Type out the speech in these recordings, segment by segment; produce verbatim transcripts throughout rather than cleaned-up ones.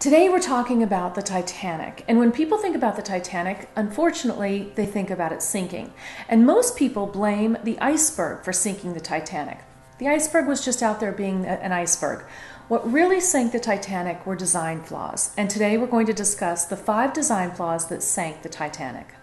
Today we're talking about the Titanic, and when people think about the Titanic, unfortunately, they think about it sinking. And most people blame the iceberg for sinking the Titanic. The iceberg was just out there being an iceberg. What really sank the Titanic were design flaws, and today we're going to discuss the five design flaws that sank the Titanic.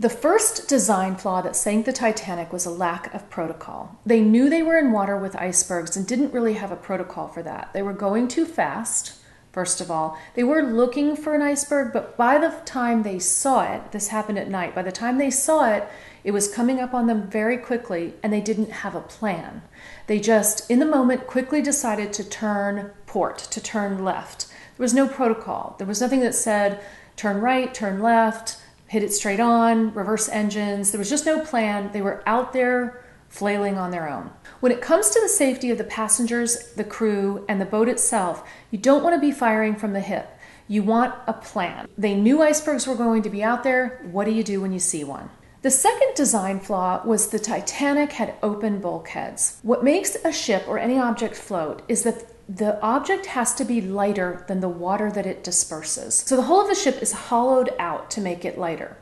The first design flaw that sank the Titanic was a lack of protocol. They knew they were in water with icebergs and didn't really have a protocol for that. They were going too fast, first of all. They were looking for an iceberg, but by the time they saw it, this happened at night, by the time they saw it, it was coming up on them very quickly, and they didn't have a plan. They just, in the moment, quickly decided to turn port, to turn left. There was no protocol. There was nothing that said, turn right, turn left, hit it straight on, reverse engines. There was just no plan. They were out there flailing on their own. When it comes to the safety of the passengers, the crew, and the boat itself, you don't want to be firing from the hip. You want a plan. They knew icebergs were going to be out there. What do you do when you see one? The second design flaw was the Titanic had open bulkheads. What makes a ship or any object float is that the object has to be lighter than the water that it disperses. So the hull of the ship is hollowed out to make it lighter.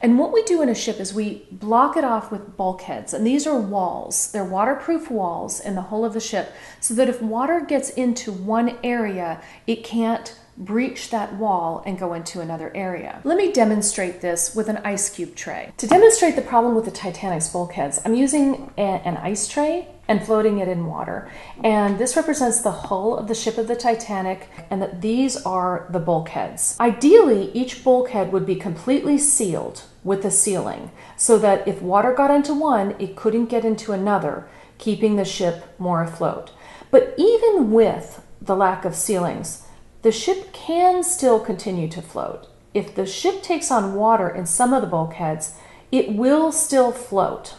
And what we do in a ship is we block it off with bulkheads. And these are walls. They're waterproof walls in the hull of the ship so that if water gets into one area, it can't breach that wall and go into another area. Let me demonstrate this with an ice cube tray. To demonstrate the problem with the Titanic's bulkheads, I'm using a, an ice tray and floating it in water. And this represents the hull of the ship of the Titanic, and that these are the bulkheads. Ideally, each bulkhead would be completely sealed with a ceiling so that if water got into one, it couldn't get into another, keeping the ship more afloat. But even with the lack of ceilings, the ship can still continue to float. If the ship takes on water in some of the bulkheads, it will still float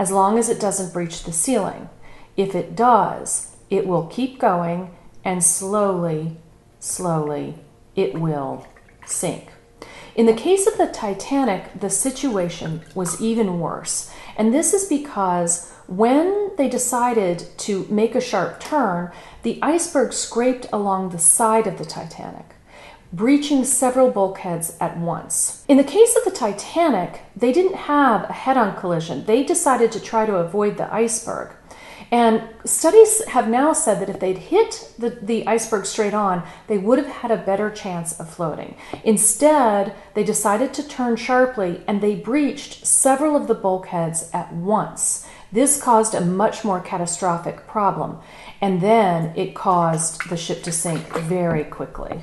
as long as it doesn't breach the ceiling. If it does, it will keep going, and slowly, slowly, it will sink. In the case of the Titanic, the situation was even worse. And this is because when they decided to make a sharp turn, the iceberg scraped along the side of the Titanic, breaching several bulkheads at once. In the case of the Titanic, they didn't have a head-on collision. They decided to try to avoid the iceberg. And studies have now said that if they'd hit the, the iceberg straight on, they would have had a better chance of floating. Instead, they decided to turn sharply, and they breached several of the bulkheads at once. This caused a much more catastrophic problem, and then it caused the ship to sink very quickly.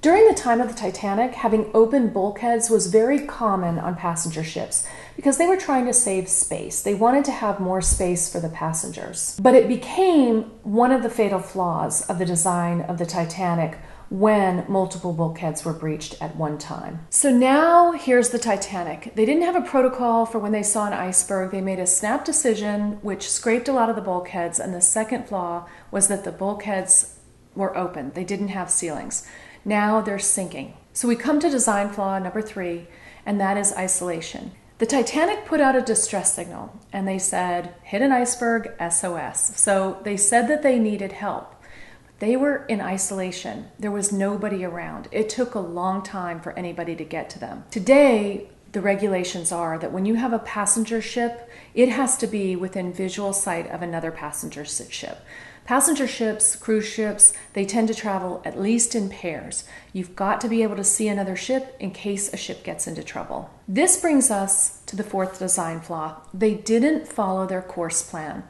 During the time of the Titanic, having open bulkheads was very common on passenger ships because they were trying to save space. They wanted to have more space for the passengers. But it became one of the fatal flaws of the design of the Titanic when multiple bulkheads were breached at one time. So now here's the Titanic. They didn't have a protocol for when they saw an iceberg. They made a snap decision, which scraped a lot of the bulkheads, and the second flaw was that the bulkheads were open. They didn't have ceilings. Now they're sinking. So we come to design flaw number three, and that is isolation. The Titanic put out a distress signal, and they said, hit an iceberg, S O S. So they said that they needed help. They were in isolation. There was nobody around. It took a long time for anybody to get to them. Today, the regulations are that when you have a passenger ship, it has to be within visual sight of another passenger ship. Passenger ships, cruise ships, they tend to travel at least in pairs. You've got to be able to see another ship in case a ship gets into trouble. This brings us to the fourth design flaw. They didn't follow their course plan.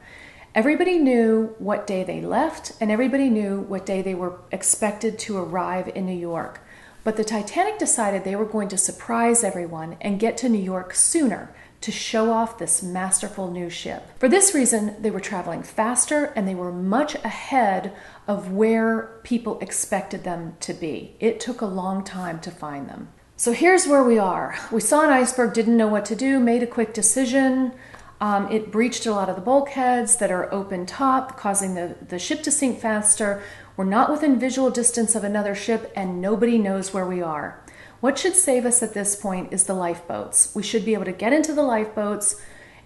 Everybody knew what day they left, and everybody knew what day they were expected to arrive in New York. But the Titanic decided they were going to surprise everyone and get to New York sooner, to show off this masterful new ship. For this reason, they were traveling faster, and they were much ahead of where people expected them to be. It took a long time to find them. So here's where we are. We saw an iceberg, didn't know what to do, made a quick decision. Um, it breached a lot of the bulkheads that are open top, causing the, the ship to sink faster. We're not within visual distance of another ship, and nobody knows where we are. What should save us at this point is the lifeboats. We should be able to get into the lifeboats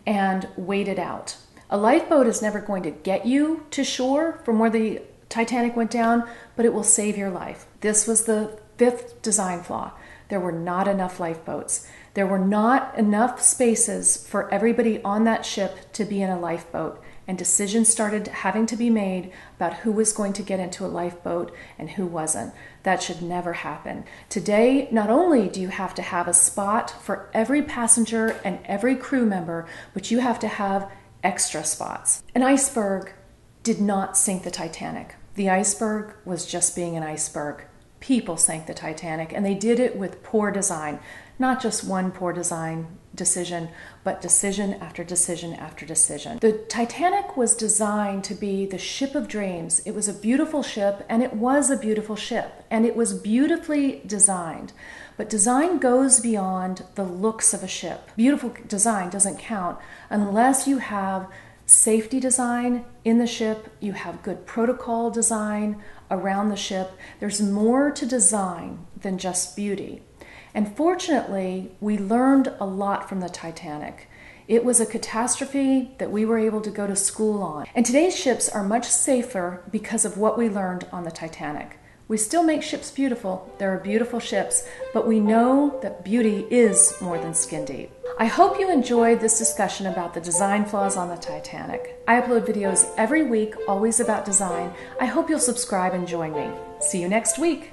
and wait it out. A lifeboat is never going to get you to shore from where the Titanic went down, but it will save your life. This was the fifth design flaw. There were not enough lifeboats. There were not enough spaces for everybody on that ship to be in a lifeboat. And decisions started having to be made about who was going to get into a lifeboat and who wasn't. That should never happen. Today, not only do you have to have a spot for every passenger and every crew member, but you have to have extra spots. An iceberg did not sink the Titanic. The iceberg was just being an iceberg. People sank the Titanic, and they did it with poor design. Not just one poor design decision, but decision after decision after decision. The Titanic was designed to be the ship of dreams. It was a beautiful ship, and it was a beautiful ship, and it was beautifully designed. But design goes beyond the looks of a ship. Beautiful design doesn't count unless you have safety design in the ship, you have good protocol design around the ship. There's more to design than just beauty. And fortunately, we learned a lot from the Titanic. It was a catastrophe that we were able to go to school on. And today's ships are much safer because of what we learned on the Titanic. We still make ships beautiful. There are beautiful ships, but we know that beauty is more than skin deep. I hope you enjoyed this discussion about the design flaws on the Titanic. I upload videos every week, always about design. I hope you'll subscribe and join me. See you next week.